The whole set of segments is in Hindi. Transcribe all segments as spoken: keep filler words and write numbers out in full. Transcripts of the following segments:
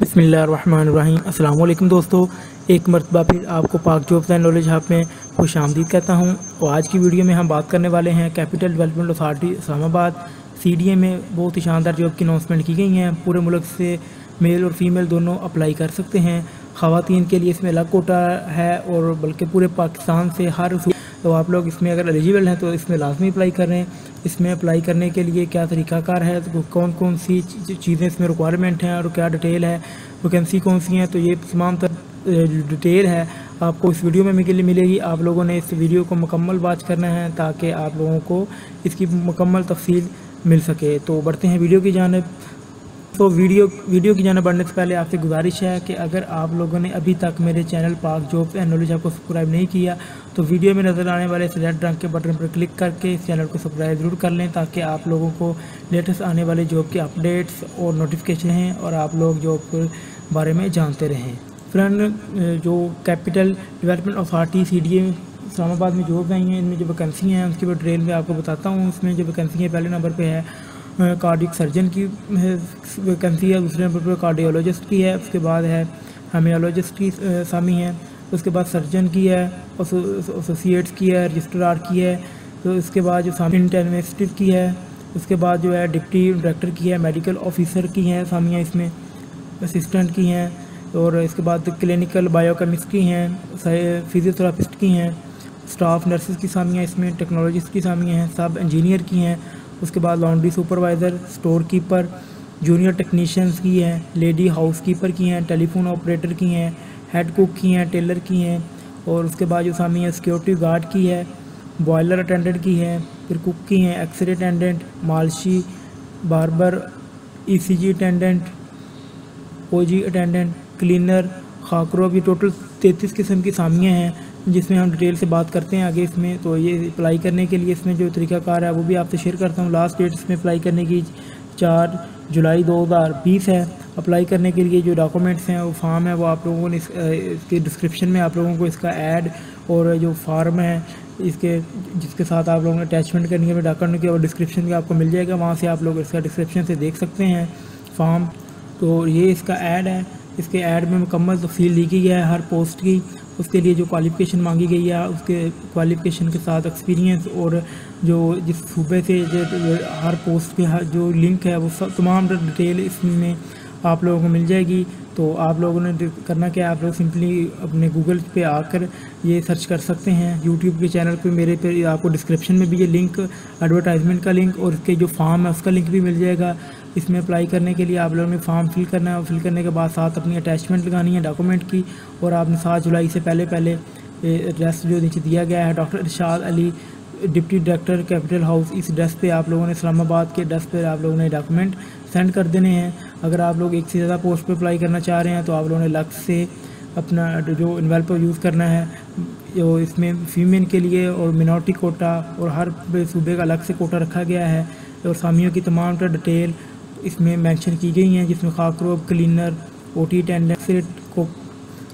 बिस्मिल्लाहिर्रहमानिर्रहीम। अस्सलाम वालेकुम दोस्तों, एक मरतबा फिर आपको पाक जॉब्स एंड नॉलेज हब में खुश आमदीद कहता हूँ। और आज की वीडियो में हम बात करने वाले हैं capital development authority Islamabad C D A में बहुत ही शानदार जॉब की अनाउंसमेंट की गई हैं। पूरे मुल्क से मेल और फीमेल दोनों अप्लाई कर सकते हैं। ख़वातीन के लिए इसमें अलग कोटा है और बल्कि पूरे पाकिस्तान से हर, तो आप लोग इसमें अगर एलिजिबल हैं तो इसमें लाजमी अप्लाई करें। इसमें अप्लाई करने के लिए क्या तरीक़ाकार है, तो कौन कौन सी चीज़ें इसमें रिक्वायरमेंट हैं और क्या डिटेल है, वैकेंसी कौन सी हैं, तो ये तमाम डिटेल है आपको इस वीडियो में मिलेगी। आप लोगों ने इस वीडियो को मुकम्मल वाच करना है ताकि आप लोगों को इसकी मुकम्मल तफसील मिल सके। तो बढ़ते हैं वीडियो की जानिब। तो वीडियो वीडियो की जानिब बढ़ने से पहले आपसे गुजारिश है कि अगर आप लोगों ने अभी तक मेरे channel Pak jobs and knowledge hub को सब्सक्राइब नहीं किया तो वीडियो में नज़र आने वाले रेड रंग के बटन पर क्लिक करके इस चैनल को सब्सक्राइब ज़रूर कर लें ताकि आप लोगों को लेटेस्ट आने वाले जॉब के अपडेट्स और नोटिफिकेशन हैं और आप लोग जॉब के बारे में जानते रहें। फ्रेंड, जो capital development authority C D A Islamabad में जॉब आई हैं, इनमें जो वैकेंसी हैं उसकी डिटेल में आपको बताता हूँ। उसमें जो वैकेंसी है पहले नंबर पे है कार्डियक सर्जन की वैकेंसी है, दूसरे नंबर पे कार्डियोलॉजिस्ट की है, उसके बाद है हेमियोलॉजिस्ट की शामी है, उसके बाद सर्जन की है, एसोसिएट्स की है, रजिस्ट्रार की है, तो इसके बाद जो शामी इंटरवेंशनिस्ट की है, उसके बाद जो है डिप्टी डायरेक्टर की है, मेडिकल ऑफिसर की हैं शामियाँ इसमें, असिस्टेंट की हैं, और इसके बाद क्लिनिकल बायोकेमिस्ट की हैं, फिजियोथेरापिस्ट की हैं, स्टाफ नर्सेस की शामियाँ इसमें, टेक्नोलॉजिस्ट की शामियाँ हैं, सब इंजीनियर की हैं, उसके बाद laundry supervisor, store keeper, junior technicians की हैं, लेडी हाउस कीपर की हैं, टेलीफोन ऑपरेटर की हैं, हेड कुक की हैं, टेलर की हैं, और उसके बाद जो शामियाँ सिक्योरिटी गार्ड की है, बॉयलर अटेंडेंट की हैं, फिर कुक की हैं, एक्सरे अटेंडेंट, मालशी, barber, E C G attendant, O G attendant, cleaner, खाकरो, भी टोटल तैंतीस किस्म की शामियाँ हैं जिसमें हम डिटेल से बात करते हैं आगे इसमें। तो ये अप्लाई करने के लिए इसमें जो तरीक़ाकार है वो भी आपसे शेयर करता हूँ। लास्ट डेट इसमें अप्लाई करने की चार जुलाई दो हज़ार बीस है। अप्लाई करने के लिए जो डॉक्यूमेंट्स हैं वो फॉर्म है, वो आप लोगों ने इस, इसके डिस्क्रिप्शन में आप लोगों को इसका ऐड और जो फार्म है इसके जिसके साथ आप लोगों ने अटैचमेंट करनी है डॉक्यूमेंट के, और डिस्क्रिप्शन भी आपको मिल जाएगा, वहाँ से आप लोग इसका डिस्क्रिप्शन से देख सकते हैं फॉर्म। तो ये इसका ऐड है, इसके ऐड में मुकम्मल तफसील दी गई है हर पोस्ट की, उसके लिए जो क्वालिफ़िकेशन मांगी गई है, उसके क्वालिफ़िकेशन के साथ एक्सपीरियंस और जो जिस सूबे से हर पोस्ट पे हर जो लिंक है वो सब तमाम डिटेल इसमें आप लोगों को मिल जाएगी। तो आप लोगों ने करना क्या, आप लोग सिंपली अपने गूगल पे आकर ये सर्च कर सकते हैं, यूट्यूब के चैनल पे मेरे पे आपको डिस्क्रिप्शन में भी ये लिंक, एडवर्टाइजमेंट का लिंक और इसके जो फॉर्म है उसका लिंक भी मिल जाएगा। इसमें अप्लाई करने के लिए आप लोगों ने फॉर्म फिल करना है और फिल करने के बाद साथ अपनी अटैचमेंट लगानी है डॉक्यूमेंट की, और आपने सात जुलाई से पहले पहले एड्रेस जो नीचे दिया गया है, doctor Irshad Ali deputy director capital house, इस एड्रेस पे आप लोगों ने इस्लामाबाद के एड्रेस पे आप लोगों ने डॉक्यूमेंट सेंड कर देने हैं। अगर आप लोग एक से ज़्यादा पोस्ट पे अप्लाई करना चाह रहे हैं तो आप लोगों ने लग से अपना जो इन्वेल्प यूज़ करना है, जो इसमें फीमेल के लिए और मिनॉरिटी कोटा और हर सूबे का अलग से कोटा रखा गया है, और शामियों की तमाम डिटेल इसमें मैंशन की गई हैं जिसमें खाकरोब, cleaner, O T attendant, cook,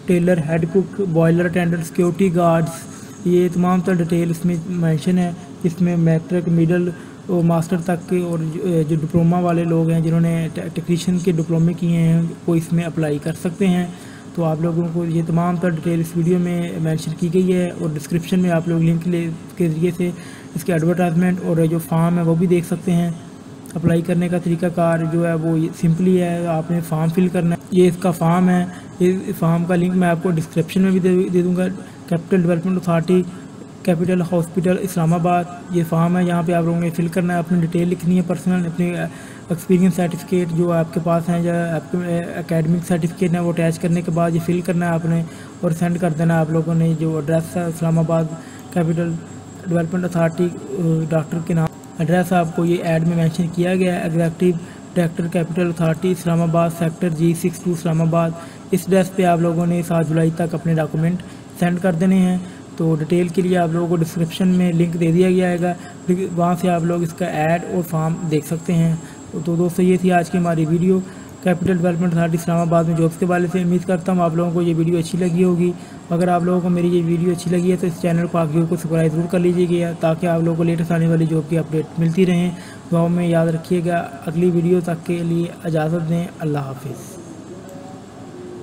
tailor, head cook, boiler attendant, security guards, ये तमाम तर डिटेल इसमें मेंशन है। इसमें मैट्रिक, मिडल और मास्टर तक के और जो डिप्लोमा वाले लोग हैं जिन्होंने टेक्नीशियन के डिप्लोमे किए हैं वो इसमें अप्लाई कर सकते हैं। तो आप लोगों को ये तमाम तर डिटेल इस वीडियो में मेंशन की गई है, और डिस्क्रिप्शन में आप लोग लिंक ले के ज़रिए से इसके एडवर्टाइजमेंट और जो फॉर्म है वो भी देख सकते हैं। अप्लाई करने का तरीक़ाकार जो है वो सिंपली है, आपने फॉर्म फिल करना है, ये इसका फॉर्म है, ये फॉर्म का लिंक मैं आपको डिस्क्रिप्शन में भी दे दूँगा। Capital development authority capital hospital Islamabad, ये फॉर्म है, यहाँ पे आप लोगों ने फिल करना है, अपनी डिटेल लिखनी है पर्सनल, अपने एक्सपीरियंस सर्टिफिकेट जो आपके पास हैं या आपके एकेडमिक सर्टिफिकेट है वो अटैच करने के बाद ये फिल करना है आपने और सेंड कर देना आप लोगों ने। जो एड्रेस है Islamabad capital development authority doctor के नाम एड्रेस आपको ये एड में मैंशन किया गया है, executive director capital authority Islamabad sector G six two Islamabad, इस एड्रेस पर आप लोगों ने सात जुलाई तक अपने डॉक्यूमेंट सेंड कर देने हैं। तो डिटेल के लिए आप लोगों को डिस्क्रिप्शन में लिंक दे दिया जाएगा, वहाँ से आप लोग इसका ऐड और फॉर्म देख सकते हैं। तो दोस्तों, ये थी आज की हमारी video capital development authority Islamabad में जॉब्स के बारे से। उम्मीद करता हूँ आप लोगों को ये वीडियो अच्छी लगी होगी। अगर आप लोगों को मेरी ये वीडियो अच्छी लगी है तो इस चैनल को आप लोगों को सब्सक्राइब जरूर कर लीजिएगा ताकि आप लोगों को लेटेस्ट आने वाली जॉब की अपडेट मिलती रहें। गाँव में याद रखिएगा। अगली वीडियो तक के लिए इजाज़त दें। अल्लाह हाफिज़।